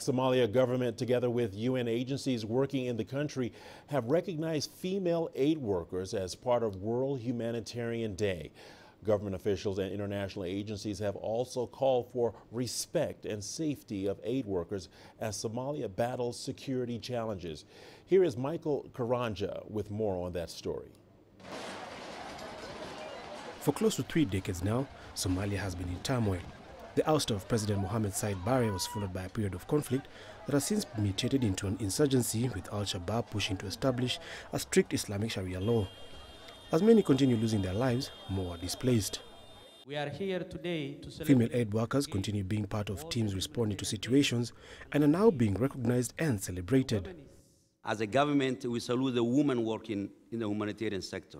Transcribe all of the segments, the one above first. Somalia government, together with UN agencies working in the country, have recognized female aid workers as part of World Humanitarian Day. Government officials and international agencies have also called for respect and safety of aid workers as Somalia battles security challenges. Here is Michael Karanja with more on that story. For close to 3 decades now, Somalia has been in turmoil. The ouster of President Mohamed Siad Barre was followed by a period of conflict that has since mutated into an insurgency, with Al-Shabaab pushing to establish a strict Islamic Sharia law. As many continue losing their lives, more are displaced. We are here today to celebrate. Female aid workers continue being part of teams responding to situations and are now being recognized and celebrated. As a government, we salute the women working in the humanitarian sector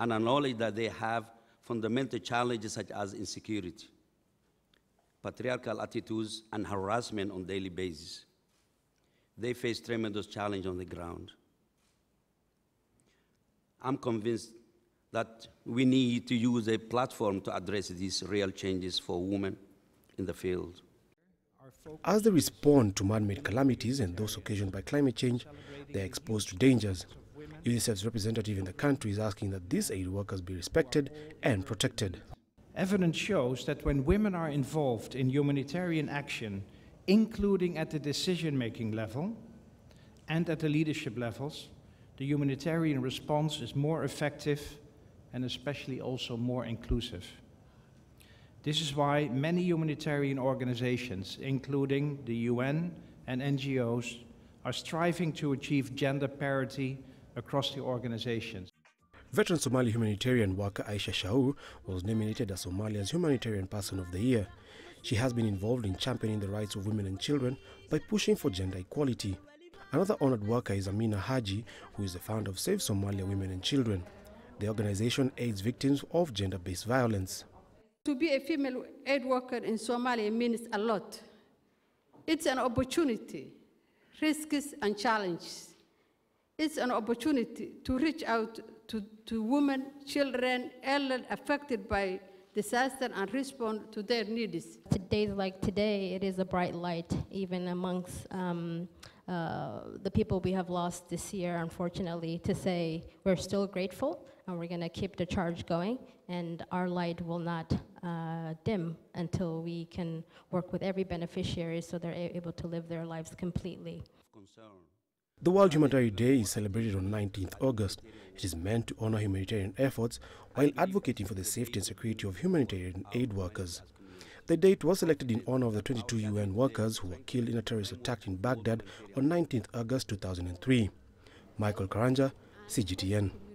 and acknowledge that they have fundamental challenges such as insecurity, patriarchal attitudes, and harassment on a daily basis. They face tremendous challenges on the ground. I'm convinced that we need to use a platform to address these real changes for women in the field. As they respond to man-made calamities and those occasioned by climate change, they are exposed to dangers. UNICEF's representative in the country is asking that these aid workers be respected and protected. Evidence shows that when women are involved in humanitarian action, including at the decision-making level and at the leadership levels, the humanitarian response is more effective and especially also more inclusive. This is why many humanitarian organizations, including the UN and NGOs, are striving to achieve gender parity across the organizations. Veteran Somali humanitarian worker Aisha Shaou was nominated as Somalia's Humanitarian Person of the Year. She has been involved in championing the rights of women and children by pushing for gender equality. Another honored worker is Amina Haji, who is the founder of Save Somalia Women and Children. The organization aids victims of gender-based violence. To be a female aid worker in Somalia means a lot. It's an opportunity, risks and challenges. It's an opportunity to reach out to women, children, elderly affected by disaster and respond to their needs. Days like today, it is a bright light, even amongst the people we have lost this year, unfortunately, to say we're still grateful and we're going to keep the charge going, and our light will not dim until we can work with every beneficiary so they're able to live their lives completely. The World Humanitarian Day is celebrated on 19th August. It is meant to honor humanitarian efforts while advocating for the safety and security of humanitarian aid workers. The date was selected in honor of the 22 UN workers who were killed in a terrorist attack in Baghdad on 19th August 2003. Michael Karanja, CGTN.